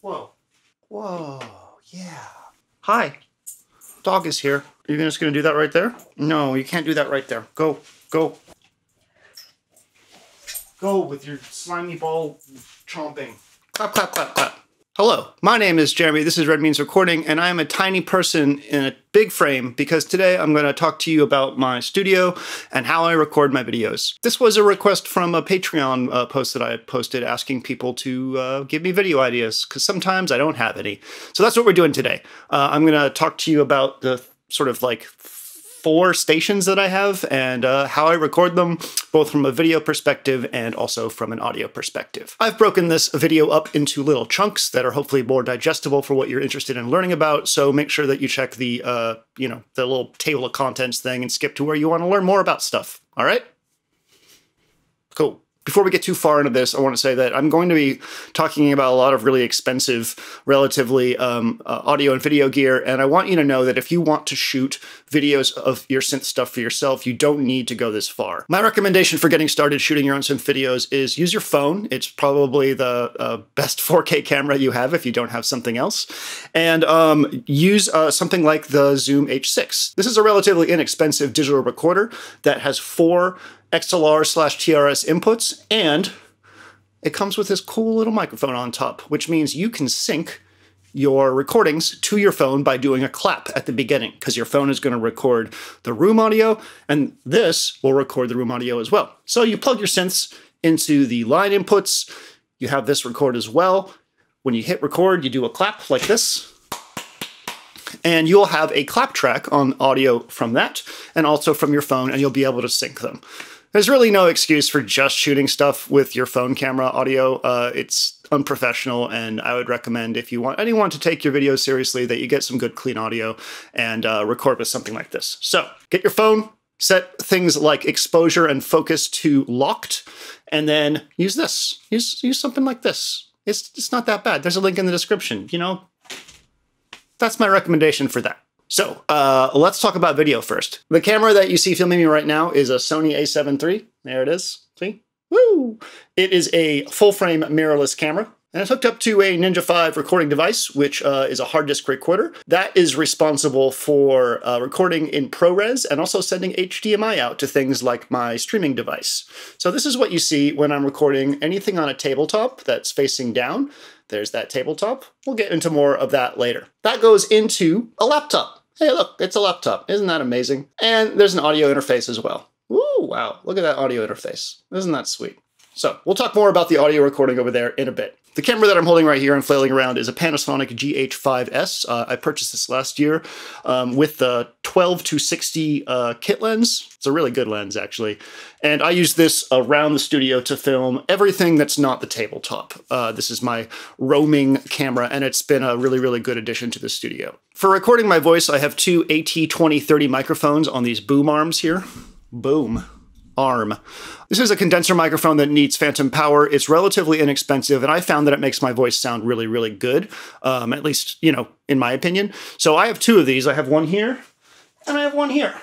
Whoa. Whoa, yeah. Hi. Dog is here. Are you just gonna do that right there? No, you can't do that right there. Go, go. Go with your slimy ball chomping. Clap, clap, clap, clap. Hello, my name is Jeremy, this is Red Means Recording, and I am a tiny person in a big frame because today I'm going to talk to you about my studio and how I record my videos. This was a request from a Patreon post that I posted asking people to give me video ideas, because sometimes I don't have any. So that's what we're doing today. I'm going to talk to you about the sort of like 4 stations that I have and how I record them, both from a video perspective and also from an audio perspective. I've broken this video up into little chunks that are hopefully more digestible for what you're interested in learning about, so make sure that you check the, you know, the little table of contents thing and skip to where you want to learn more about stuff, all right? Cool. Before we get too far into this, I want to say that I'm going to be talking about a lot of really expensive, relatively audio and video gear, and I want you to know that if you want to shoot videos of your synth stuff for yourself, you don't need to go this far. My recommendation for getting started shooting your own synth videos is use your phone. It's probably the best 4K camera you have if you don't have something else, and use something like the Zoom H6. This is a relatively inexpensive digital recorder that has 4 XLR/TRS inputs, and it comes with this cool little microphone on top, which means you can sync your recordings to your phone by doing a clap at the beginning, because your phone is going to record the room audio, and this will record the room audio as well. So you plug your synths into the line inputs, you have this record as well. When you hit record, you do a clap like this, and you'll have a clap track on audio from that, and also from your phone, and you'll be able to sync them. There's really no excuse for just shooting stuff with your phone camera audio. It's unprofessional, and I would recommend, if you want anyone to take your videos seriously, that you get some good clean audio and record with something like this. So get your phone, set things like exposure and focus to locked, and then use this. Use something like this. It's not that bad. There's a link in the description, you know? That's my recommendation for that. So let's talk about video first. The camera that you see filming me right now is a Sony a7 III. There it is. See? Woo! It is a full-frame mirrorless camera, and it's hooked up to a Ninja V recording device, which is a hard disk recorder. That is responsible for recording in ProRes and also sending HDMI out to things like my streaming device. So this is what you see when I'm recording anything on a tabletop that's facing down. There's that tabletop. We'll get into more of that later. That goes into a laptop. Hey, look, it's a laptop. Isn't that amazing? And there's an audio interface as well. Ooh, wow, look at that audio interface. Isn't that sweet? So we'll talk more about the audio recording over there in a bit. The camera that I'm holding right here and flailing around is a Panasonic GH5S. I purchased this last year with the 12-260 kit lens. It's a really good lens, actually. And I use this around the studio to film everything that's not the tabletop. This is my roaming camera, and it's been a really, really good addition to the studio. For recording my voice, I have 2 AT2030 microphones on these boom arms here. Boom. Arm. This is a condenser microphone that needs phantom power. It's relatively inexpensive, and I found that it makes my voice sound really, really good, at least, you know, in my opinion. So I have 2 of these. I have one here, and I have one here,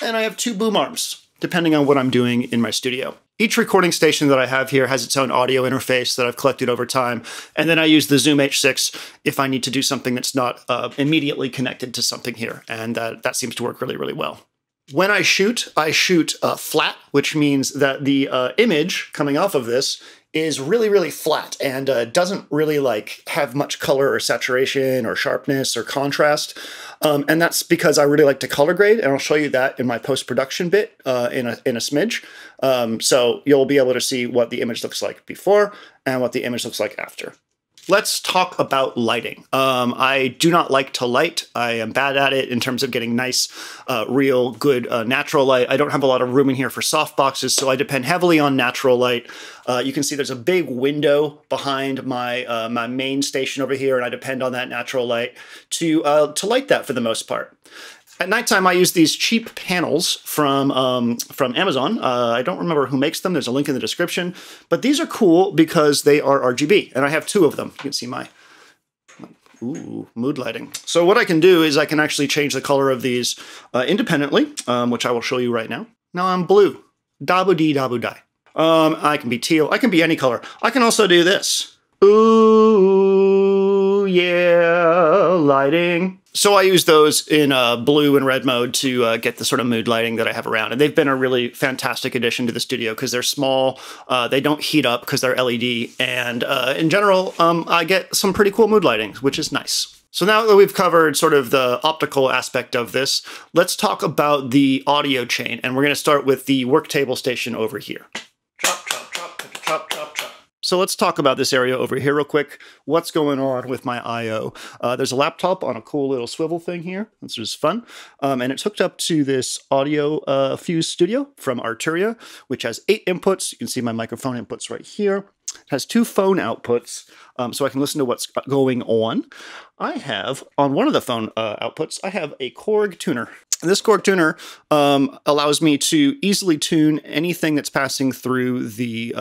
and I have 2 boom arms, depending on what I'm doing in my studio. Each recording station that I have here has its own audio interface that I've collected over time, and then I use the Zoom H6 if I need to do something that's not immediately connected to something here, and that seems to work really, really well. When I shoot flat, which means that the image coming off of this is really, really flat and doesn't really like have much color or saturation or sharpness or contrast. And that's because I really like to color grade, and I'll show you that in my post-production bit in a smidge. So you'll be able to see what the image looks like before and what the image looks like after. Let's talk about lighting. I do not like to light. I am bad at it in terms of getting nice, real good natural light. I don't have a lot of room in here for soft boxes, so I depend heavily on natural light. You can see there's a big window behind my my main station over here, and I depend on that natural light to light that for the most part. At nighttime, I use these cheap panels from Amazon. I don't remember who makes them. There's a link in the description. But these are cool because they are RGB, and I have 2 of them. You can see my mood lighting. So what I can do is I can actually change the color of these independently, which I will show you right now. Now I'm blue. Dabu-dee, dabu-die. I can be teal. I can be any color. I can also do this. Ooh. yeah, lighting. So I use those in blue and red mode to get the sort of mood lighting that I have around. And they've been a really fantastic addition to the studio because they're small, they don't heat up because they're LED, and in general, I get some pretty cool mood lighting, which is nice. So now that we've covered sort of the optical aspect of this, let's talk about the audio chain. And we're going to start with the work table station over here. Chop, chop, chop, chop, chop, chop. So let's talk about this area over here real quick. What's going on with my I.O.? There's a laptop on a cool little swivel thing here. This is fun. And it's hooked up to this Audio Fuse Studio from Arturia, which has 8 inputs. You can see my microphone inputs right here. It has 2 phone outputs, so I can listen to what's going on. I have, on one of the phone outputs, I have a Korg tuner. This Korg tuner allows me to easily tune anything that's passing through the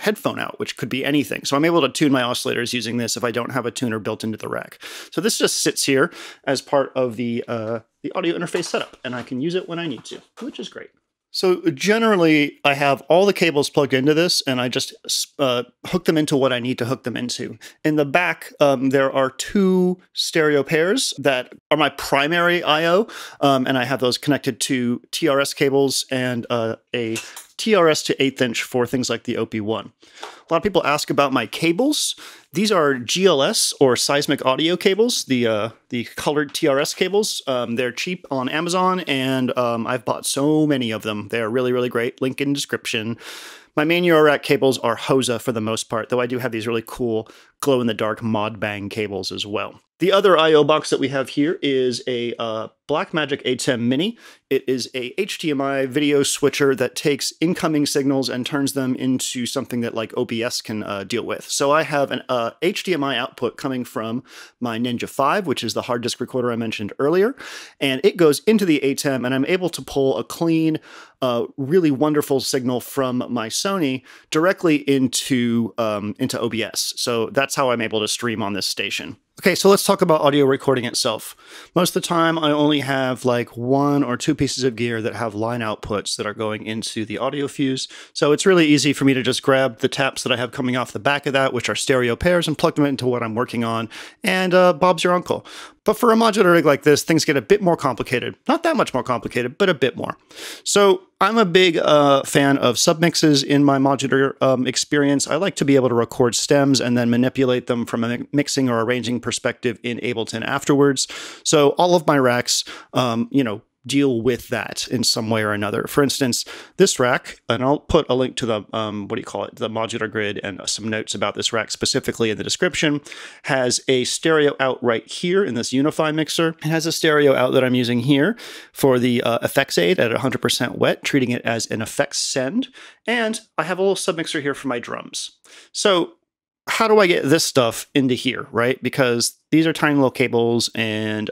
headphone out, which could be anything. So I'm able to tune my oscillators using this if I don't have a tuner built into the rack. So this just sits here as part of the audio interface setup, and I can use it when I need to, which is great. So generally, I have all the cables plugged into this, and I just hook them into what I need to hook them into. In the back, there are 2 stereo pairs that are my primary I.O., and I have those connected to TRS cables and a TRS to 1/8" for things like the OP-1. A lot of people ask about my cables. These are GLS or seismic audio cables, the colored TRS cables. They're cheap on Amazon, and I've bought so many of them. They are really, really great. Link in description. My main Euro rack cables are Hosa for the most part, though I do have these really cool glow-in-the-dark Modbang cables as well. The other I.O. box that we have here is a Blackmagic ATEM Mini. It is a HDMI video switcher that takes incoming signals and turns them into something that like OBS can deal with. So I have an HDMI output coming from my Ninja V, which is the hard disk recorder I mentioned earlier, and it goes into the ATEM, and I'm able to pull a clean, really wonderful signal from my Sony directly into OBS. So that's how I'm able to stream on this station. Okay, so let's talk about audio recording itself. Most of the time, I only have like 1 or 2 pieces of gear that have line outputs that are going into the audio fuse. So it's really easy for me to just grab the taps that I have coming off the back of that, which are stereo pairs, and plug them into what I'm working on. And Bob's your uncle. But for a modular rig like this, things get a bit more complicated. Not that much more complicated, but a bit more. So I'm a big fan of submixes in my modular experience. I like to be able to record stems and then manipulate them from a mixing or arranging perspective in Ableton afterwards. So all of my racks, deal with that in some way or another. For instance, this rack, and I'll put a link to the, the modular grid and some notes about this rack specifically in the description, has a stereo out right here in this Unify mixer. It has a stereo out that I'm using here for the effects aid at 100% wet, treating it as an effects send. And I have a little submixer here for my drums. So how do I get this stuff into here, right? Because these are tiny little cables, and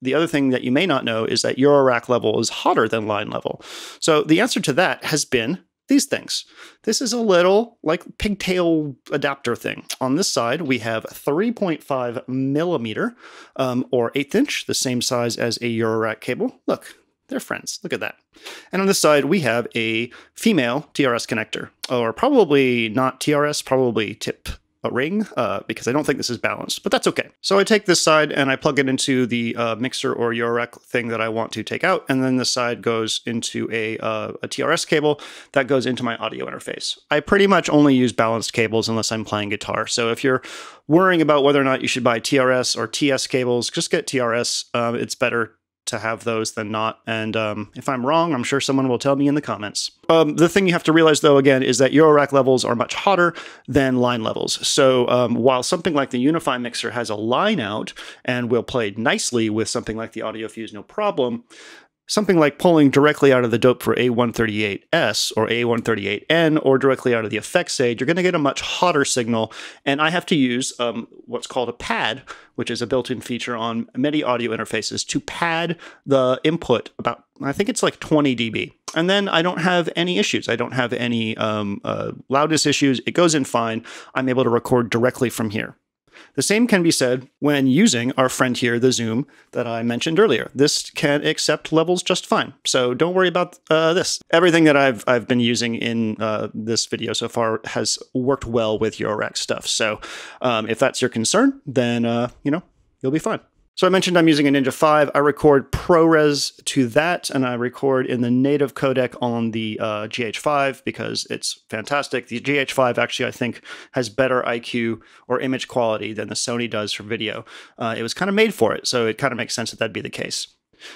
the other thing that you may not know is that Euro rack level is hotter than line level. So the answer to that has been these things. This is a little like pigtail adapter thing. On this side, we have 3.5mm or 1/8", the same size as a Euro rack cable. Look, they're friends. Look at that. And on this side, we have a female TRS connector, or probably not TRS, probably tip a ring, because I don't think this is balanced, but that's okay. So I take this side and I plug it into the mixer or Euro rack thing that I want to take out, and then this side goes into a TRS cable that goes into my audio interface. I pretty much only use balanced cables unless I'm playing guitar, so if you're worrying about whether or not you should buy TRS or TS cables, just get TRS. It's better to have those than not, and if I'm wrong, I'm sure someone will tell me in the comments. The thing you have to realize, though, again, is that Euro rack levels are much hotter than line levels. So while something like the Unify mixer has a line out and will play nicely with something like the Audio Fuse, no problem, something like pulling directly out of the dope for A138S or A138N or directly out of the effects aid, you're going to get a much hotter signal. And I have to use what's called a pad, which is a built-in feature on many audio interfaces, to pad the input about, I think it's like 20 dB. And then I don't have any issues. I don't have any loudness issues. It goes in fine. I'm able to record directly from here. The same can be said when using our friend here, the Zoom that I mentioned earlier. This can accept levels just fine, so don't worry about this. Everything that I've been using in this video so far has worked well with your rack stuff, so if that's your concern, then you know, you'll be fine. So I mentioned I'm using a Ninja 5. I record ProRes to that, and I record in the native codec on the GH5 because it's fantastic. The GH5 actually, I think, has better IQ or image quality than the Sony does for video. It was kind of made for it, so it kind of makes sense that that'd be the case.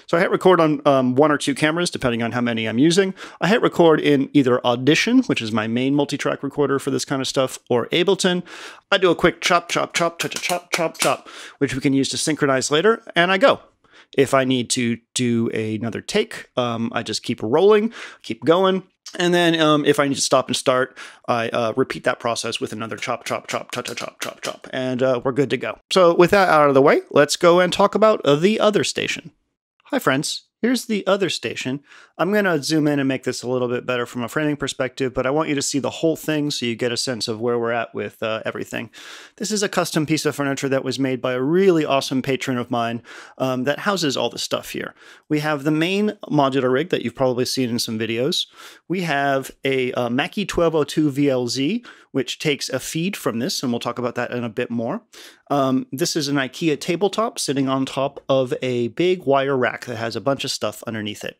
So I hit record on one or two cameras, depending on how many I'm using. I hit record in either Audition, which is my main multi-track recorder for this kind of stuff, or Ableton. I do a quick chop, chop, chop, chop, chop, chop, chop, which we can use to synchronize later, and I go. If I need to do another take, I just keep rolling, keep going. And then if I need to stop and start, I repeat that process with another chop, chop, chop, chop, chop, chop, chop, chop, and we're good to go. So with that out of the way, let's go and talk about the other station. Hi friends, here's the other station. I'm gonna zoom in and make this a little bit better from a framing perspective, but I want you to see the whole thing so you get a sense of where we're at with everything. This is a custom piece of furniture that was made by a really awesome patron of mine that houses all the stuff here. We have the main modular rig that you've probably seen in some videos. We have a Mackie 1202vlz, which takes a feed from this, and we'll talk about that in a bit more. This is an IKEA tabletop sitting on top of a big wire rack that has a bunch of stuff underneath it.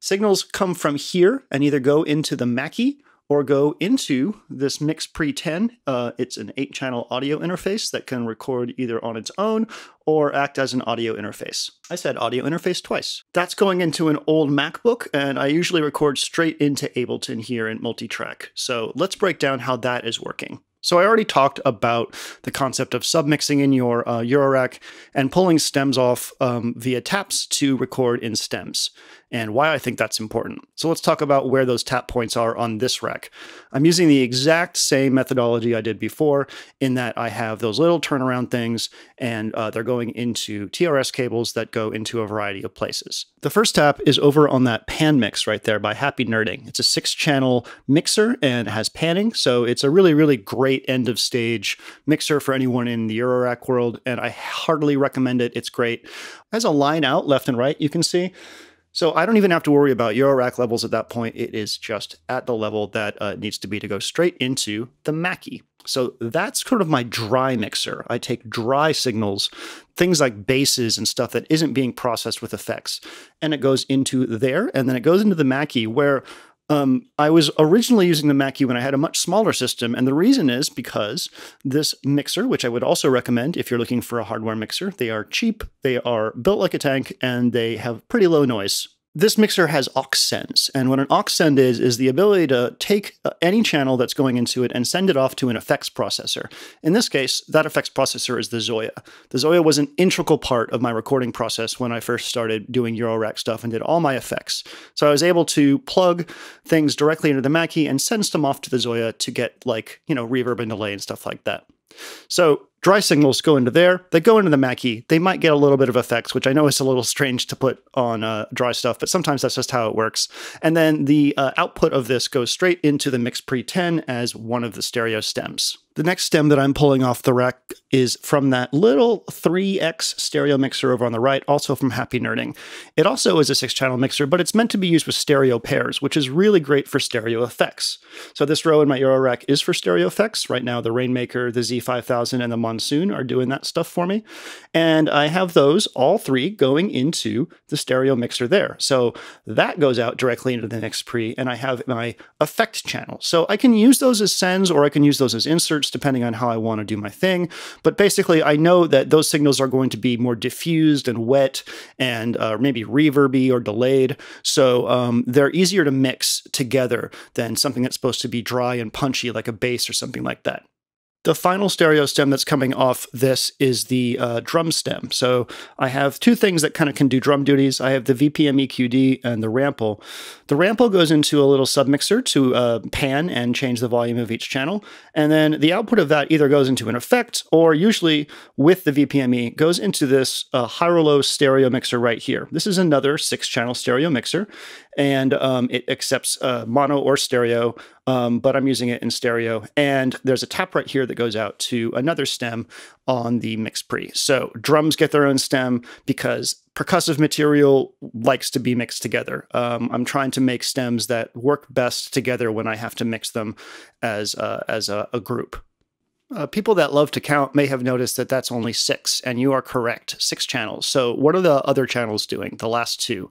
Signals come from here and either go into the Mackie or go into this MixPre 10. It's an 8-channel audio interface that can record either on its own or act as an audio interface. I said audio interface twice. That's going into an old MacBook, and I usually record straight into Ableton here in multi-track. So let's break down how that is working. So I already talked about the concept of submixing in your Eurorack and pulling stems off via taps to record in stems, and why I think that's important. So let's talk about where those tap points are on this rack. I'm using the exact same methodology I did before, in that I have those little turnaround things, and they're going into TRS cables that go into a variety of places. The first tap is over on that PanMix right there by Happy Nerding. It's a 6-channel mixer and has panning, so it's a really, really great end of stage mixer for anyone in the Eurorack world, and I heartily recommend it. It's great. It has a line out left and right, you can see. So I don't even have to worry about Eurorack levels at that point. It is just at the level that it needs to be to go straight into the Mackie. So that's kind of my dry mixer. I take dry signals, things like basses and stuff that isn't being processed with effects, and it goes into there, and then it goes into the Mackie where I was originally using the Mackie when I had a much smaller system, and the reason is because this mixer, which I would also recommend if you're looking for a hardware mixer, they are cheap, they are built like a tank, and they have pretty low noise. This mixer has aux sends, and what an aux send is the ability to take any channel that's going into it and send it off to an effects processor. In this case, that effects processor is the ZOIA. The ZOIA was an integral part of my recording process when I first started doing Eurorack stuff and did all my effects. So I was able to plug things directly into the Mackie and send them off to the ZOIA to get, like, you know, reverb and delay and stuff like that. So dry signals go into there, they go into the Mackie, they might get a little bit of effects, which I know is a little strange to put on dry stuff, but sometimes that's just how it works. And then the output of this goes straight into the MixPre 10 as one of the stereo stems. The next stem that I'm pulling off the rack is from that little 3X stereo mixer over on the right, also from Happy Nerding. It also is a 6-channel mixer, but it's meant to be used with stereo pairs, which is really great for stereo effects. So this row in my Euro rack is for stereo effects. Right now, the Rainmaker, the Z5000, and the Monsoon are doing that stuff for me. And I have those, all three, going into the stereo mixer there. So that goes out directly into the MixPre, and I have my effect channel. So I can use those as sends, or I can use those as inserts, depending on how I want to do my thing. But basically, I know that those signals are going to be more diffused and wet and maybe reverby or delayed. So they're easier to mix together than something that's supposed to be dry and punchy like a bass or something like that. The final stereo stem that's coming off this is the drum stem. So I have two things that kind of can do drum duties. I have the VPMEQD and the Rample. The Rample goes into a little submixer to pan and change the volume of each channel. And then the output of that either goes into an effect or, usually with the VPME, goes into this high or low stereo mixer right here. This is another 6-channel stereo mixer, and it accepts mono or stereo but I'm using it in stereo. And there's a tap right here that goes out to another stem on the MixPre. So drums get their own stem because percussive material likes to be mixed together. I'm trying to make stems that work best together when I have to mix them as a group. People that love to count may have noticed that that's only 6, and you are correct, 6 channels. So what are the other channels doing, the last 2?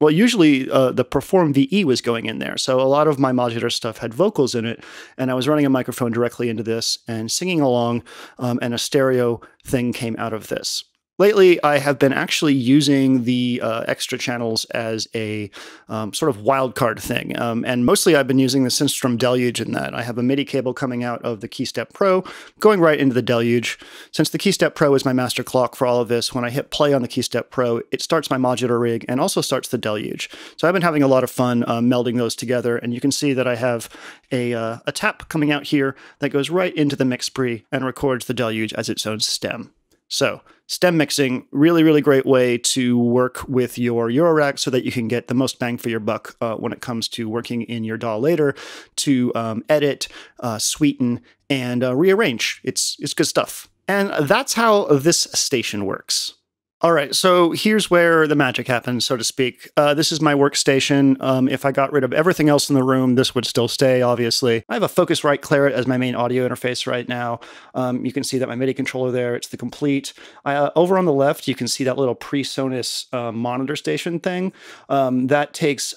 Well, usually the Perform VE was going in there. So a lot of my modular stuff had vocals in it, and I was running a microphone directly into this and singing along, and a stereo thing came out of this. Lately, I have been actually using the extra channels as a sort of wildcard thing. And mostly I've been using the Synthstrom Deluge in that. I have a MIDI cable coming out of the KeyStep Pro, going right into the Deluge. Since the KeyStep Pro is my master clock for all of this, when I hit play on the KeyStep Pro, it starts my modular rig and also starts the Deluge. So I've been having a lot of fun melding those together. And you can see that I have a tap coming out here that goes right into the MixPre and records the Deluge as its own stem. So stem mixing, really, really great way to work with your Euro rack so that you can get the most bang for your buck when it comes to working in your DAW later to edit, sweeten, and rearrange. It's good stuff. And that's how this station works. All right, so here's where the magic happens, so to speak. This is my workstation. If I got rid of everything else in the room, this would still stay, obviously. I have a Focusrite Claret as my main audio interface right now. You can see that my MIDI controller there, it's the complete. Over on the left, you can see that little PreSonus monitor station thing. That takes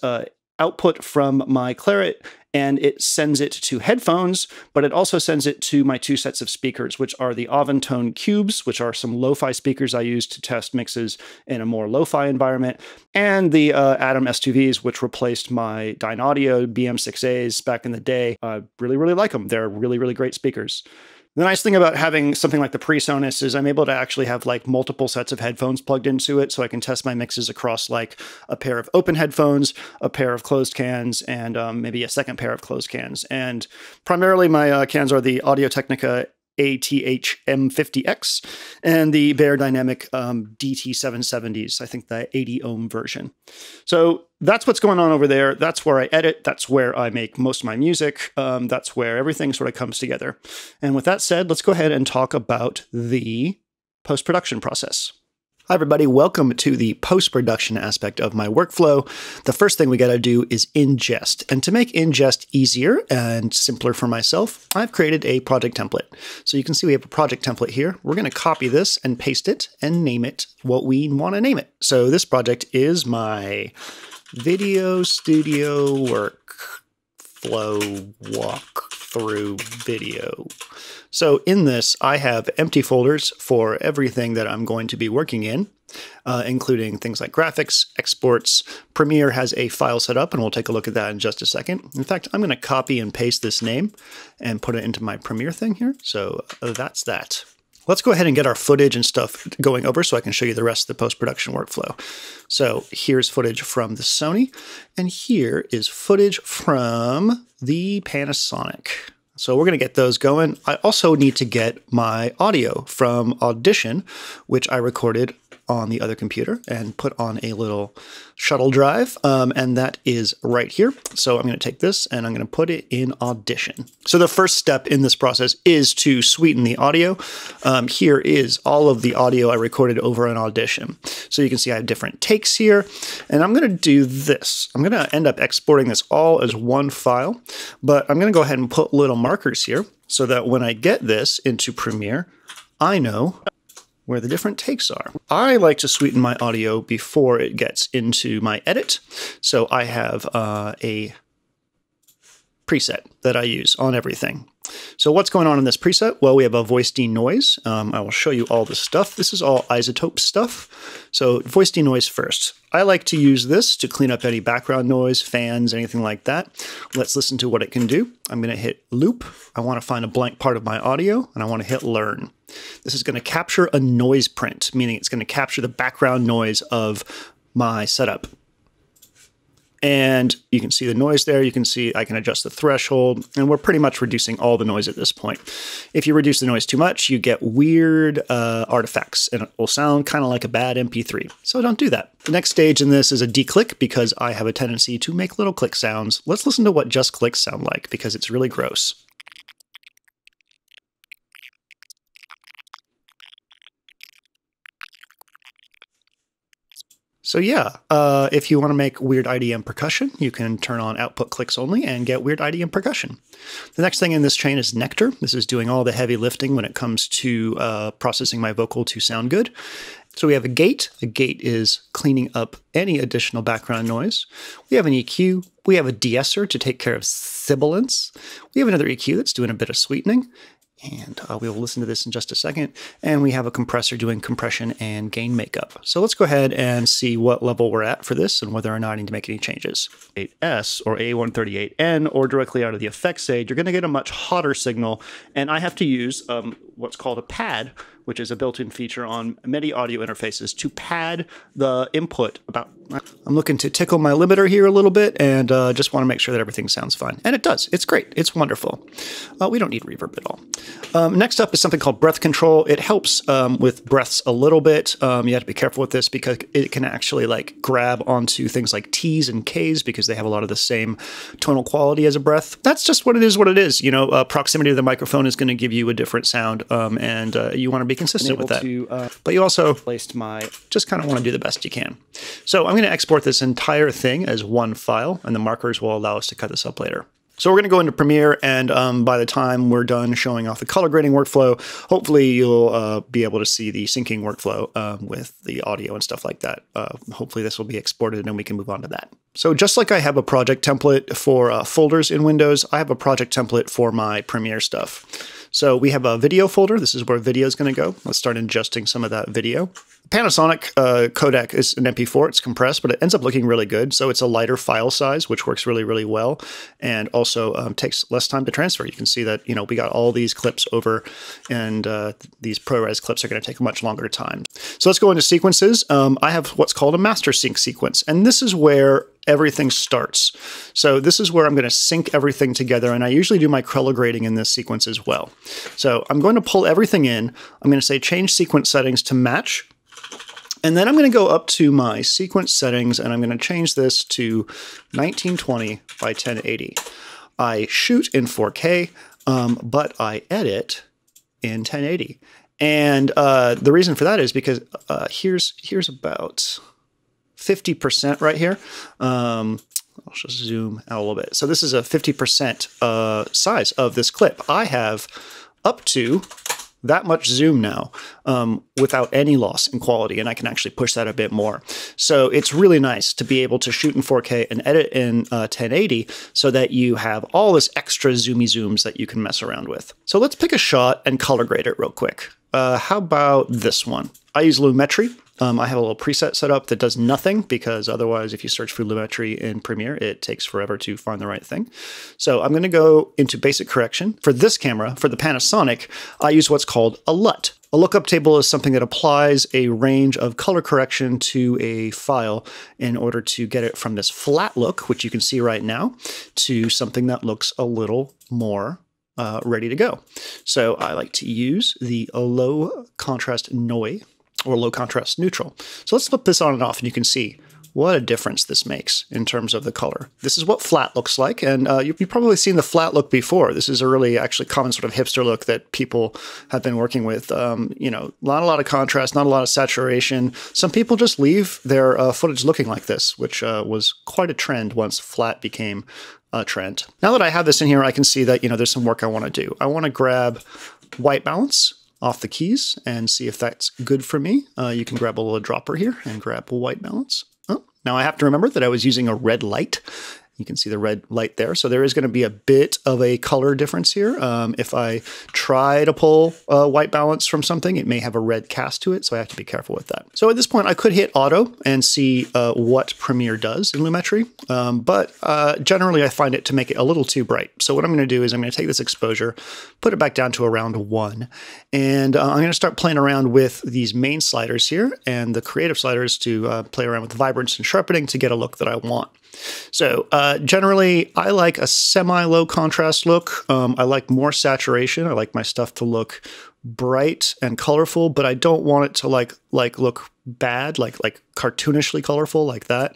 output from my Claret, and it sends it to headphones, but it also sends it to my 2 sets of speakers, which are the Aventone Cubes, which are some lo-fi speakers I use to test mixes in a more lo-fi environment, and the ATEM S2Vs, which replaced my Dynaudio BM6As back in the day. I really, really like them. They're really, really great speakers. The nice thing about having something like the PreSonus is I'm able to actually have like multiple sets of headphones plugged into it, so I can test my mixes across like a pair of open headphones, a pair of closed cans, and maybe a second pair of closed cans. And primarily my cans are the Audio-Technica ATH-M50X and the Beyerdynamic DT770s, I think the 80-ohm version. So that's what's going on over there. That's where I edit. That's where I make most of my music. That's where everything sort of comes together. And with that said, let's go ahead and talk about the post-production process. Hi everybody, welcome to the post-production aspect of my workflow. The first thing we gotta do is ingest. And to make ingest easier and simpler for myself, I've created a project template. So you can see we have a project template here. We're gonna copy this and paste it and name it what we wanna name it. So this project is my video studio workflow walkthrough video. So in this, I have empty folders for everything that I'm going to be working in, including things like graphics, exports. Premiere has a file set up, and we'll take a look at that in just a second. In fact, I'm going to copy and paste this name and put it into my Premiere thing here. So that's that. Let's go ahead and get our footage and stuff going over so I can show you the rest of the post-production workflow. So here's footage from the Sony, and here is footage from the Panasonic. So we're going to get those going. I also need to get my audio from Audition, which I recorded on the other computer and put on a little shuttle drive. And that is right here. So I'm going to take this and I'm going to put it in Audition. So the first step in this process is to sweeten the audio. Here is all of the audio I recorded over in Audition. So you can see I have different takes here. And I'm going to do this. I'm going to end up exporting this all as one file, but I'm going to go ahead and put little markers here so that when I get this into Premiere, I know where the different takes are. I like to sweeten my audio before it gets into my edit. So I have a preset that I use on everything. So what's going on in this preset? Well, we have a voice denoise. I will show you all the stuff. This is all isotope stuff. So voice denoise first. I like to use this to clean up any background noise, fans, anything like that. Let's listen to what it can do. I'm going to hit loop. I want to find a blank part of my audio, and I want to hit learn. This is going to capture a noise print, meaning it's going to capture the background noise of my setup. And you can see the noise there. You can see I can adjust the threshold, and we're pretty much reducing all the noise at this point. If you reduce the noise too much, you get weird artifacts, and it will sound kind of like a bad MP3. So don't do that. The next stage in this is a declick, because I have a tendency to make little click sounds. Let's listen to what just clicks sound like, because it's really gross. So yeah, if you want to make weird IDM percussion, you can turn on output clicks only and get weird IDM percussion. The next thing in this chain is Nectar. This is doing all the heavy lifting when it comes to processing my vocal to sound good. So we have a gate. A gate is cleaning up any additional background noise. We have an EQ. We have a de-esser to take care of sibilance. We have another EQ that's doing a bit of sweetening. And we will listen to this in just a second. And we have a compressor doing compression and gain makeup. So let's go ahead and see what level we're at for this and whether or not I need to make any changes. A138S or A138N, or directly out of the effects aid, you're going to get a much hotter signal. And I have to use what's called a pad, which is a built-in feature on many audio interfaces to pad the input. I'm looking to tickle my limiter here a little bit, and just want to make sure that everything sounds fine. And it does. It's great. It's wonderful. We don't need reverb at all. Next up is something called breath control. It helps with breaths a little bit. You have to be careful with this because it can actually like grab onto things like T's and K's because they have a lot of the same tonal quality as a breath. That's just what it is. You know, proximity to the microphone is going to give you a different sound, and you want to be consistent with that. But you also just kind of want to do the best you can. So I'm going to export this entire thing as one file, and the markers will allow us to cut this up later. So we're going to go into Premiere, and by the time we're done showing off the color grading workflow, hopefully you'll be able to see the syncing workflow with the audio and stuff like that. Hopefully this will be exported and we can move on to that. So just like I have a project template for folders in Windows, I have a project template for my Premiere stuff. So we have a video folder. This is where video is going to go. Let's start ingesting some of that video. Panasonic codec is an MP4. It's compressed, but it ends up looking really good. So it's a lighter file size, which works really, really well, and also takes less time to transfer. You can see that, you know, we got all these clips over, and these ProRes clips are going to take a much longer time. So let's go into sequences. I have what's called a master sync sequence, and this is where everything starts. So this is where I'm going to sync everything together, and I usually do my color grading in this sequence as well. So I'm going to pull everything in. I'm going to say change sequence settings to match. And then I'm going to go up to my sequence settings, and I'm going to change this to 1920 by 1080. I shoot in 4K, but I edit in 1080. And the reason for that is because here's about 50% right here. I'll just zoom out a little bit. So this is a 50% size of this clip. I have up to that much zoom now without any loss in quality, and I can actually push that a bit more. So it's really nice to be able to shoot in 4K and edit in 1080 so that you have all this extra zoomy zooms that you can mess around with. So let's pick a shot and color grade it real quick. How about this one? I use Lumetri. I have a little preset set up that does nothing, because otherwise if you search for Lumetri in Premiere, it takes forever to find the right thing. So I'm going to go into basic correction. For this camera, for the Panasonic, I use what's called a LUT. A lookup table is something that applies a range of color correction to a file in order to get it from this flat look, which you can see right now, to something that looks a little more ready to go. So I like to use the low contrast noise, or low contrast neutral. So let's flip this on and off, and you can see what a difference this makes in terms of the color. This is what flat looks like, and you've probably seen the flat look before. This is a really actually common sort of hipster look that people have been working with. You know, not a lot of contrast, not a lot of saturation. Some people just leave their footage looking like this, which was quite a trend once flat became a trend. Now that I have this in here, I can see that, you know, there's some work I want to do. I want to grab white balance off the keys and see if that's good for me. You can grab a little dropper here and grab white balance. Oh, now I have to remember that I was using a red light. You can see the red light there. So there is going to be a bit of a color difference here. If I try to pull white balance from something, it may have a red cast to it. So I have to be careful with that. So at this point, I could hit auto and see what Premiere does in Lumetri. But generally, I find it to make it a little too bright. So what I'm going to do is I'm going to take this exposure, put it back down to around 1. And I'm going to start playing around with these main sliders here and the creative sliders to play around with vibrance and sharpening to get a look that I want. So generally, I like a semi-low contrast look. I like more saturation. I like my stuff to look bright and colorful, but I don't want it to like look bad, like cartoonishly colorful like that.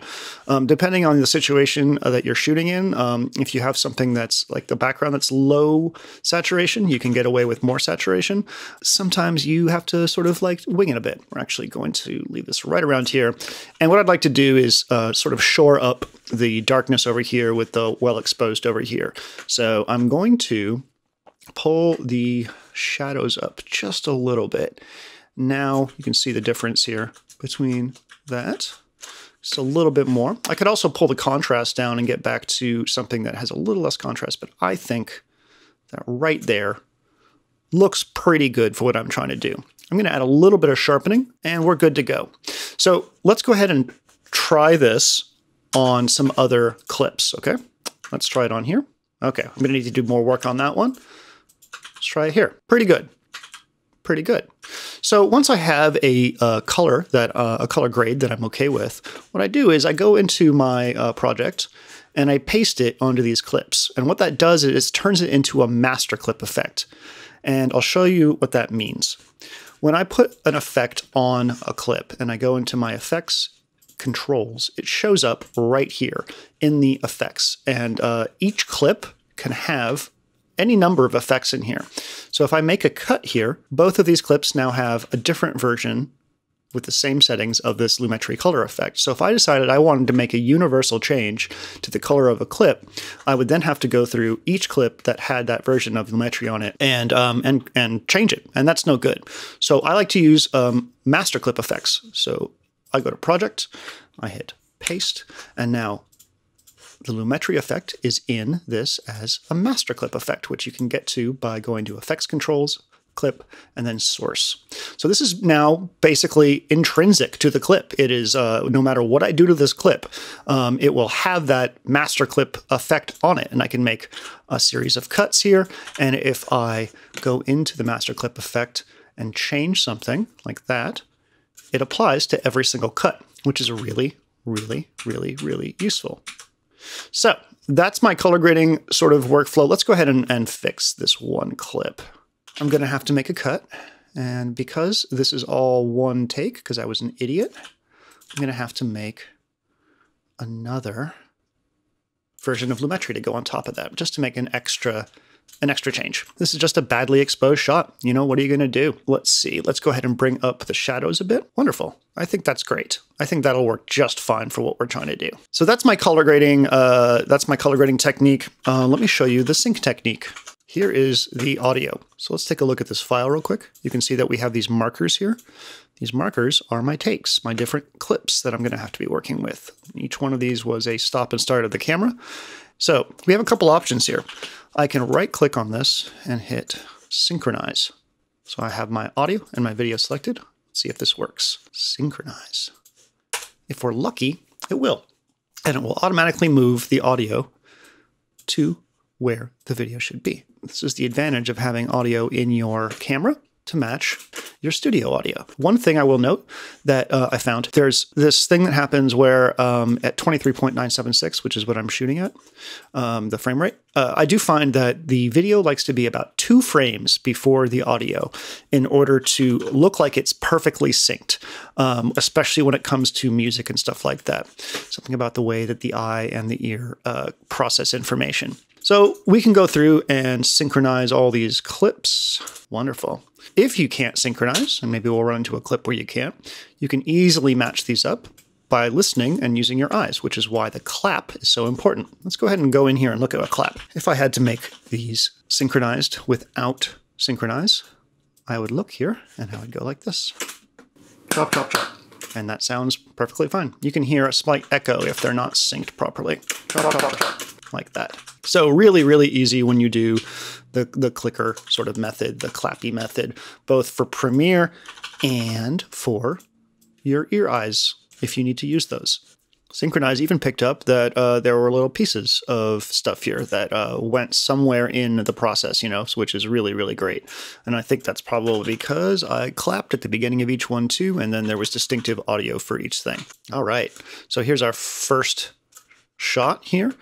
Depending on the situation that you're shooting in, if you have something that's like the background that's low saturation, you can get away with more saturation. Sometimes you have to sort of like wing it a bit. We're actually going to leave this right around here. And what I'd like to do is sort of shore up the darkness over here with the well exposed over here. So I'm going to pull the shadows up just a little bit. Now you can see the difference here between that. Just a little bit more. I could also pull the contrast down and get back to something that has a little less contrast, but I think that right there looks pretty good for what I'm trying to do. I'm going to add a little bit of sharpening and we're good to go. So let's go ahead and try this on some other clips, okay? Let's try it on here. Okay, I'm going to need to do more work on that one. Let's try it here. Pretty good. Pretty good. So once I have a color grade that I'm okay with, what I do is I go into my project and I paste it onto these clips. And what that does is it turns it into a master clip effect. And I'll show you what that means. When I put an effect on a clip and I go into my effects controls, it shows up right here in the effects. And each clip can have any number of effects in here. So if I make a cut here, both of these clips now have a different version with the same settings of this Lumetri color effect. So if I decided I wanted to make a universal change to the color of a clip, I would then have to go through each clip that had that version of Lumetri on it and change it. And that's no good. So I like to use master clip effects. So I go to Project, I hit Paste, and now the Lumetri effect is in this as a master clip effect, which you can get to by going to Effects Controls, Clip, and then Source. So this is now basically intrinsic to the clip. It is, no matter what I do to this clip, it will have that master clip effect on it. And I can make a series of cuts here. And if I go into the master clip effect and change something like that, it applies to every single cut, which is really, really, really, really useful. So that's my color grading sort of workflow. Let's go ahead and fix this one clip. I'm going to have to make a cut. And because this is all one take, because I was an idiot, I'm going to have to make another version of Lumetri to go on top of that, just to make an extra change. This is just a badly exposed shot. You know, what are you going to do? Let's see. Let's go ahead and bring up the shadows a bit. Wonderful. I think that's great. I think that'll work just fine for what we're trying to do. So that's my color grading. That's my color grading technique. Let me show you the sync technique. Here is the audio. So let's take a look at this file real quick. You can see that we have these markers here. These markers are my takes, my different clips that I'm going to have to be working with. Each one of these was a stop and start of the camera. So we have a couple options here. I can right click on this and hit synchronize. So I have my audio and my video selected. Let's see if this works. Synchronize. If we're lucky, it will. And it will automatically move the audio to where the video should be. This is the advantage of having audio in your camera to match your studio audio. One thing I will note that I found, there's this thing that happens where at 23.976, which is what I'm shooting at, the frame rate, I do find that the video likes to be about 2 frames before the audio in order to look like it's perfectly synced, especially when it comes to music and stuff like that. Something about the way that the eye and the ear process information. So we can go through and synchronize all these clips. Wonderful. If you can't synchronize, and maybe we'll run into a clip where you can't, you can easily match these up by listening and using your eyes, which is why the clap is so important. Let's go ahead and go in here and look at a clap. If I had to make these synchronized without synchronize, I would look here and I would go like this. Chop, chop, chop. and that sounds perfectly fine. You can hear a slight echo if they're not synced properly, like that. So really, really easy when you do the clicker sort of method, the clappy method, both for Premiere and for your ear eyes, if you need to use those. Synchronize even picked up that there were little pieces of stuff here that went somewhere in the process, you know, which is really, really great. And I think that's probably because I clapped at the beginning of each one too, and then there was distinctive audio for each thing. All right, so here's our first shot here.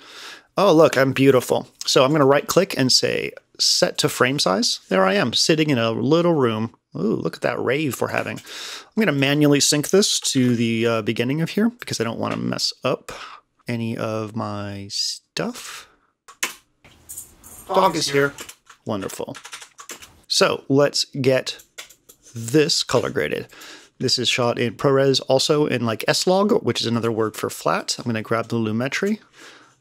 Oh, look, I'm beautiful. So I'm gonna right click and say set to frame size. There I am, sitting in a little room. Ooh, look at that rave we're having. I'm going to manually sync this to the beginning of here because I don't want to mess up any of my stuff. Dog is here. Wonderful. So let's get this color graded. This is shot in ProRes, also in like S-Log, which is another word for flat. I'm going to grab the Lumetri.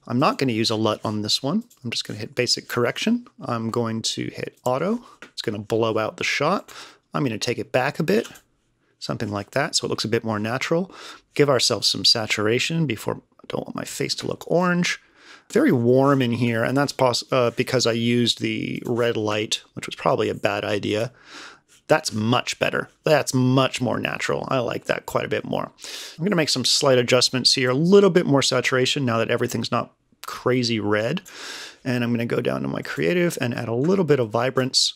I'm not going to use a LUT on this one. I'm just going to hit basic correction. I'm going to hit auto. It's going to blow out the shot. I'm going to take it back a bit, something like that, so it looks a bit more natural. Give ourselves some saturation before, I don't want my face to look orange. Very warm in here, and that's because I used the red light, which was probably a bad idea. That's much better. That's much more natural. I like that quite a bit more. I'm gonna make some slight adjustments here, a little bit more saturation now that everything's not crazy red. And I'm gonna go down to my creative and add a little bit of vibrance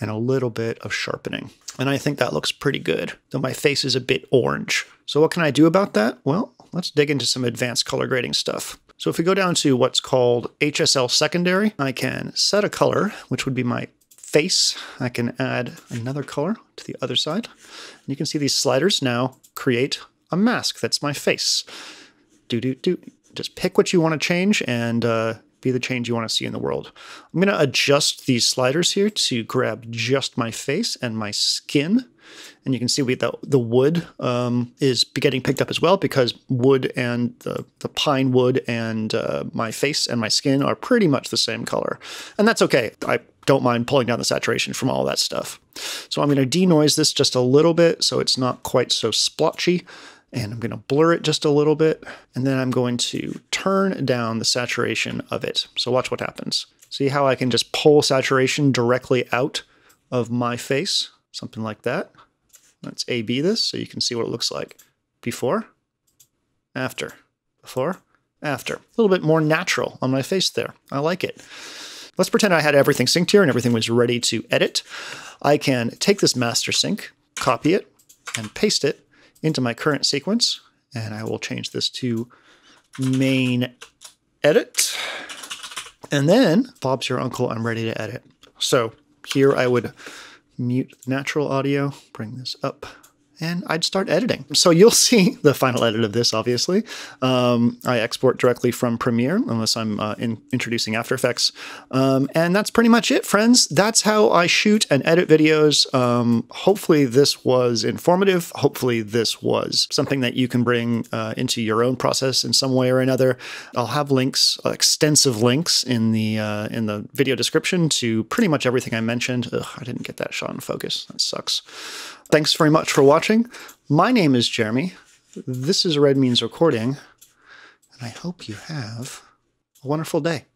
and a little bit of sharpening. And I think that looks pretty good, though my face is a bit orange. So what can I do about that? Well, let's dig into some advanced color grading stuff. So if we go down to what's called HSL secondary, I can set a color, which would be my face. I can add another color to the other side. And you can see these sliders now create a mask. That's my face. Just pick what you want to change and be the change you want to see in the world. I'm going to adjust these sliders here to grab just my face and my skin. And you can see the wood is getting picked up as well, because wood and the pine wood and my face and my skin are pretty much the same color. And that's okay. I don't mind pulling down the saturation from all that stuff. So I'm going to denoise this just a little bit so it's not quite so splotchy. And I'm going to blur it just a little bit. And then I'm going to turn down the saturation of it. So watch what happens. See how I can just pull saturation directly out of my face? Something like that. Let's A/B this so you can see what it looks like. Before, after, before, after. A little bit more natural on my face there. I like it. Let's pretend I had everything synced here and everything was ready to edit. I can take this master sync, copy it, and paste it into my current sequence. And I will change this to main edit. And then, Bob's your uncle, I'm ready to edit. So here I would mute natural audio, bring this up, and I'd start editing. So you'll see the final edit of this, obviously. I export directly from Premiere, unless I'm introducing After Effects. And that's pretty much it, friends. That's how I shoot and edit videos. Hopefully this was informative. Hopefully this was something that you can bring into your own process in some way or another. I'll have links, extensive links in the video description to pretty much everything I mentioned. Ugh, I didn't get that shot in focus. That sucks. Thanks very much for watching. My name is Jeremy. This is Red Means Recording, and I hope you have a wonderful day.